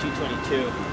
probably 222.